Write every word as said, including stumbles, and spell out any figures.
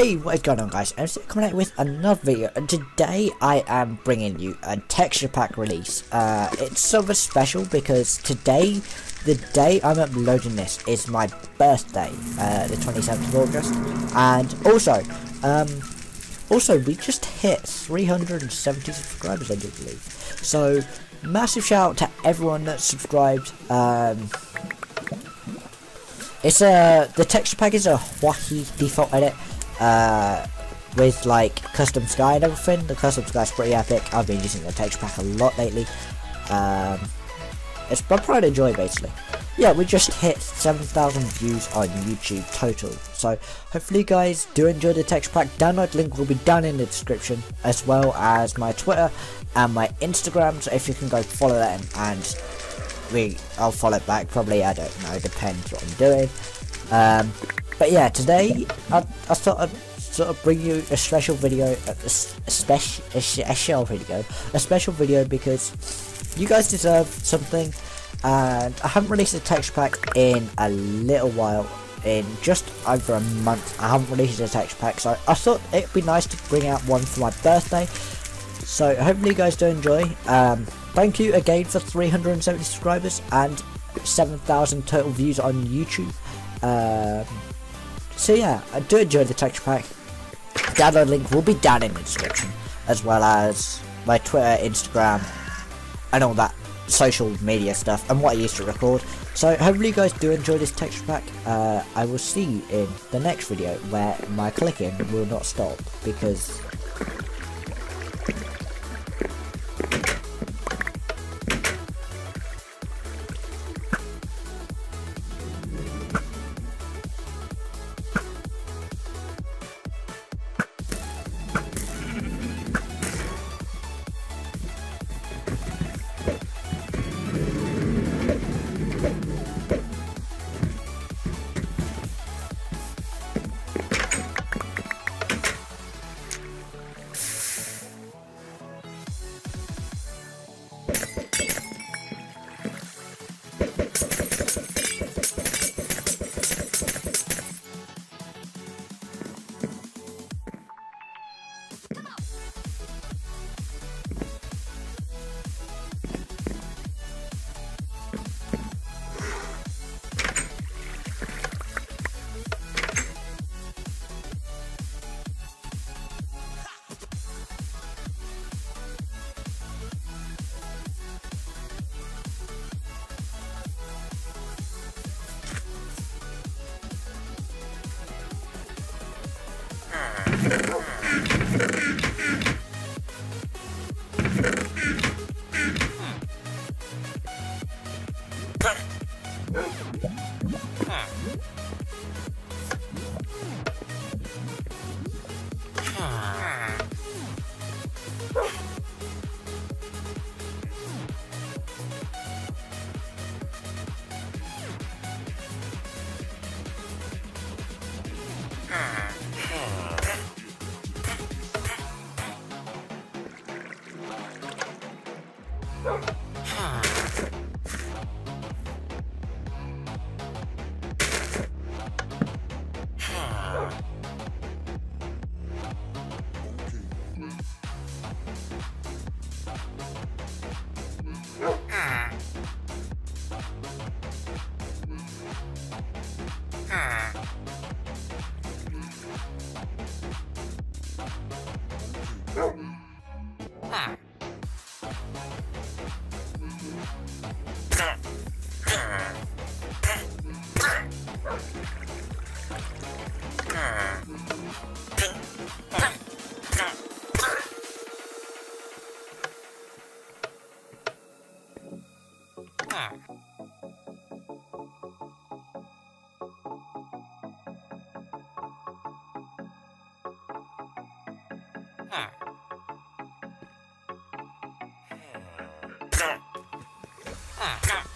Hey, what is going on, guys? I'm still coming out with another video, and today I am bringing you a texture pack release. Uh, it's somewhat special because today, the day I'm uploading this, is my birthday, uh, the twenty-seventh of August, and also, um, also we just hit three hundred seventy subscribers, I do believe. So, massive shout out to everyone that subscribed. Um, it's a the texture pack is a Huahi default edit. Uh, with like custom sky and everything. The custom sky is pretty epic. I've been using the texture pack a lot lately. Um, it's been quite a joy, basically. Yeah, we just hit seven thousand views on YouTube total. So hopefully you guys do enjoy the texture pack. Download link will be down in the description, as well as my Twitter and my Instagram. So if you can go follow that, and, and we I'll follow it back. Probably, I don't know. Depends what I'm doing. Um, But yeah, today I, I thought I'd sort of bring you a special video, a, a special, a, a shell video, a special video because you guys deserve something, and I haven't released a texture pack in a little while, in just over a month. I haven't released a texture pack, so I thought it'd be nice to bring out one for my birthday. So hopefully you guys do enjoy. Um, thank you again for three hundred seventy subscribers and seven thousand total views on YouTube. Um, So yeah, I do enjoy the texture pack. Download link will be down in the description, as well as my Twitter, Instagram, and all that social media stuff, and what I used to record. So hopefully you guys do enjoy this texture pack. Uh, I will see you in the next video, where my clicking will not stop, because... Ah.